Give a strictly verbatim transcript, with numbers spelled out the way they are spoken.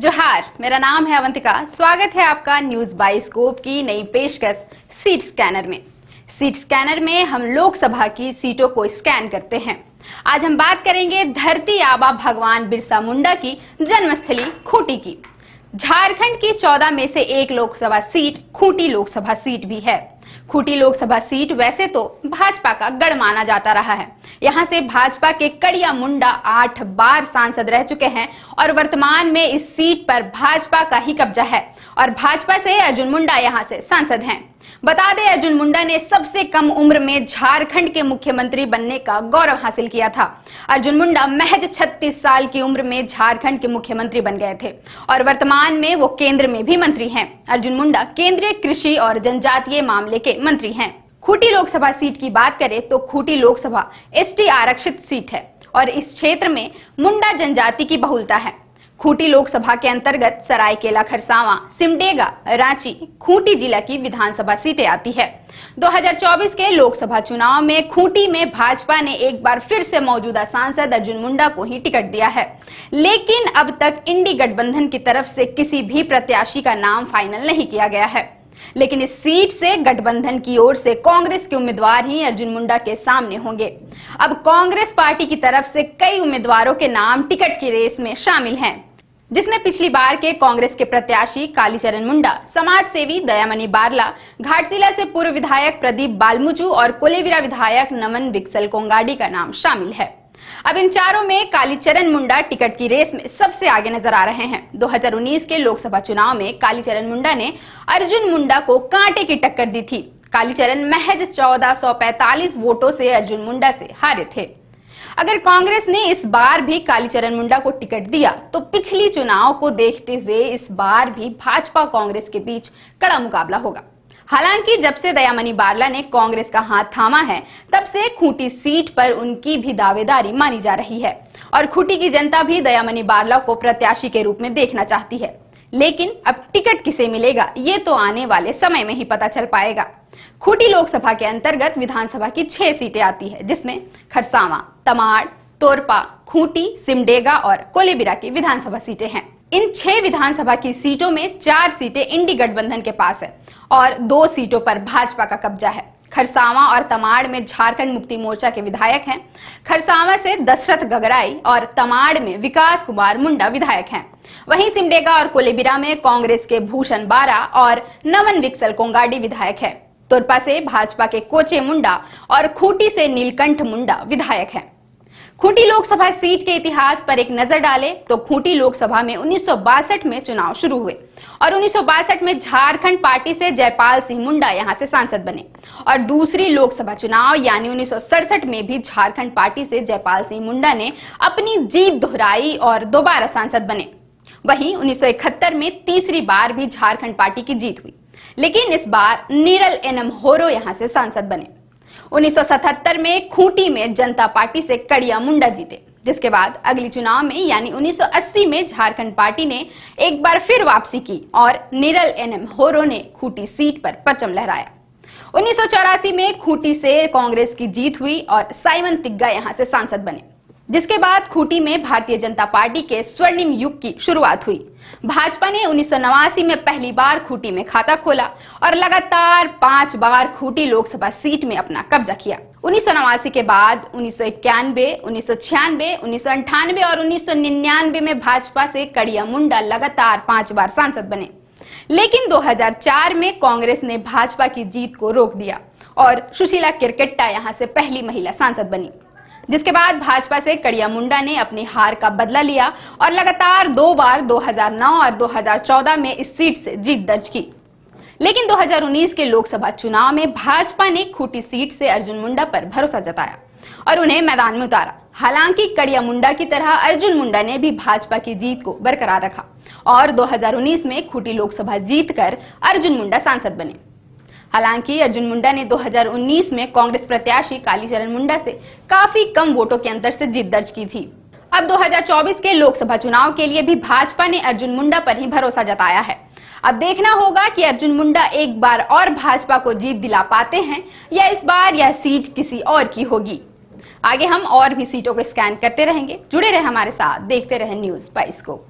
जोहार, मेरा नाम है अवंतिका। स्वागत है आपका न्यूज बाई स्कोप की नई पेशकश सीट स्कैनर में। सीट स्कैनर में हम लोकसभा की सीटों को स्कैन करते हैं। आज हम बात करेंगे धरती आबा भगवान बिरसा मुंडा की जन्मस्थली खूंटी की। झारखंड की चौदह में से एक लोकसभा सीट खूंटी लोकसभा सीट भी है। खूंटी लोकसभा सीट वैसे तो भाजपा का गढ़ माना जाता रहा है। यहाँ से भाजपा के कड़िया मुंडा आठ बार सांसद रह चुके हैं और वर्तमान में इस सीट पर भाजपा का ही कब्जा है और भाजपा से अर्जुन मुंडा यहाँ से सांसद हैं। बता दें, अर्जुन मुंडा ने सबसे कम उम्र में झारखंड के मुख्यमंत्री बनने का गौरव हासिल किया था। अर्जुन मुंडा महज छत्तीस साल की उम्र में झारखंड के मुख्यमंत्री बन गए थे और वर्तमान में वो केंद्र में भी मंत्री हैं। अर्जुन मुंडा केंद्रीय कृषि और जनजातीय मामले के मंत्री हैं। खूंटी लोकसभा सीट की बात करें तो खूंटी लोकसभा एसटी आरक्षित सीट है और इस क्षेत्र में मुंडा जनजाति की बहुलता है। खूंटी लोकसभा के अंतर्गत सरायकेला खरसावां, सिमडेगा, रांची, खूंटी जिला की विधानसभा सीटें आती है। दो हज़ार चौबीस के लोकसभा चुनाव में खूंटी में भाजपा ने एक बार फिर से मौजूदा सांसद अर्जुन मुंडा को ही टिकट दिया है, लेकिन अब तक इंडी गठबंधन की तरफ से किसी भी प्रत्याशी का नाम फाइनल नहीं किया गया है। लेकिन इस सीट से गठबंधन की ओर से कांग्रेस के उम्मीदवार ही अर्जुन मुंडा के सामने होंगे। अब कांग्रेस पार्टी की तरफ से कई उम्मीदवारों के नाम टिकट की रेस में शामिल हैं, जिसमें पिछली बार के कांग्रेस के प्रत्याशी कालीचरण मुंडा, समाज सेवी दयामनी बारला, घाटशिला से पूर्व विधायक प्रदीप बालमुचू और कोलेविरा विधायक नमन विक्सल कोंगाडी का नाम शामिल है। अब इन चारों में कालीचरण मुंडा टिकट की रेस में सबसे आगे नजर आ रहे हैं। दो हज़ार उन्नीस के लोकसभा चुनाव में कालीचरण मुंडा ने अर्जुन मुंडा को कांटे की टक्कर दी थी। कालीचरण महज चौदह सौ पैतालीस वोटों से अर्जुन मुंडा से हारे थे। अगर कांग्रेस ने इस बार भी कालीचरण मुंडा को टिकट दिया तो पिछली चुनाव को देखते हुए इस बार भी भाजपा कांग्रेस के बीच कड़ा मुकाबला होगा। हालांकि जब से दयामनी बारला ने कांग्रेस का हाथ थामा है, तब से खूंटी सीट पर उनकी भी दावेदारी मानी जा रही है और खूंटी की जनता भी दयामनी बारला को प्रत्याशी के रूप में देखना चाहती है। लेकिन अब टिकट किसे मिलेगा ये तो आने वाले समय में ही पता चल पाएगा। खूंटी लोकसभा के अंतर्गत विधानसभा की छह सीटें आती है, जिसमें खरसावां, तमाड़, तोरपा, खूंटी, सिमडेगा और कोलेबिरा की विधानसभा सीटें हैं। इन छह विधानसभा की सीटों में चार सीटें इंडी गठबंधन के पास है और दो सीटों पर भाजपा का कब्जा है। खरसावां और तमाड़ में झारखंड मुक्ति मोर्चा के विधायक हैं। खरसावां से दशरथ गगराई और तमाड़ में विकास कुमार मुंडा विधायक हैं। वहीं सिमडेगा और कोलेबिरा में कांग्रेस के भूषण बारा और नमन विक्सल कोंगाडी विधायक है। तोरपा से भाजपा के कोचे मुंडा और खूंटी से नीलकंठ मुंडा विधायक हैं। खूंटी लोकसभा सीट के इतिहास पर एक नजर डालें तो खूंटी लोकसभा में उन्नीस सौ बासठ में चुनाव शुरू हुए और उन्नीस सौ बासठ में झारखंड पार्टी से जयपाल सिंह मुंडा यहां से सांसद बने और दूसरी लोकसभा चुनाव यानी उन्नीस सौ सड़सठ में भी झारखंड पार्टी से जयपाल सिंह मुंडा ने अपनी जीत दोहराई और दोबारा सांसद बने। वहीं उन्नीस सौ इकहत्तर में तीसरी बार भी झारखंड पार्टी की जीत हुई, लेकिन इस बार निरल एनम होरो यहाँ से सांसद बने। उन्नीस सौ सतहत्तर में खूंटी में जनता पार्टी से कड़िया मुंडा जीते, जिसके बाद अगली चुनाव में यानी उन्नीस सौ अस्सी में झारखंड पार्टी ने एक बार फिर वापसी की और निरल एनम होरो ने खूंटी सीट पर परचम लहराया। उन्नीस सौ चौरासी में खूंटी से कांग्रेस की जीत हुई और साइमन तिग्गा यहां से सांसद बने, जिसके बाद खूंटी में भारतीय जनता पार्टी के स्वर्णिम युग की शुरुआत हुई। भाजपा ने उन्नीस सौ नवासी में पहली बार खूंटी में खाता खोला और लगातार पांच बार खूंटी लोकसभा सीट में अपना कब्जा किया। उन्नीस सौ नवासी के बाद उन्नीस सौ इक्यानवे, उन्नीस सौ छियानवे, उन्नीस सौ अंठानवे और उन्नीस सौ निन्यानवे में भाजपा से कड़िया मुंडा लगातार पांच बार सांसद बने, लेकिन दो हज़ार चार में कांग्रेस ने भाजपा की जीत को रोक दिया और सुशीला किरकेट्टा यहाँ से पहली महिला सांसद बनी। जिसके बाद भाजपा से कड़िया मुंडा ने अपनी हार का बदला लिया और लगातार दो बार दो हज़ार नौ और दो हज़ार चौदह में इस सीट से जीत दर्ज की। लेकिन दो हज़ार उन्नीस के लोकसभा चुनाव में भाजपा ने खूंटी सीट से अर्जुन मुंडा पर भरोसा जताया और उन्हें मैदान में उतारा। हालांकि कड़िया मुंडा की तरह अर्जुन मुंडा ने भी भाजपा की जीत को बरकरार रखा और दो हज़ार उन्नीस में खूंटी लोकसभा जीतकर अर्जुन मुंडा सांसद बने। हालांकि अर्जुन मुंडा ने दो हज़ार उन्नीस में कांग्रेस प्रत्याशी कालीचरण मुंडा से काफी कम वोटों के अंतर से जीत दर्ज की थी। अब दो हज़ार चौबीस के लोकसभा चुनाव के लिए भी भाजपा ने अर्जुन मुंडा पर ही भरोसा जताया है। अब देखना होगा कि अर्जुन मुंडा एक बार और भाजपा को जीत दिला पाते हैं या इस बार यह सीट किसी और की होगी। आगे हम और भी सीटों को स्कैन करते रहेंगे। जुड़े रहे हमारे साथ, देखते रहे न्यूज पाइस को।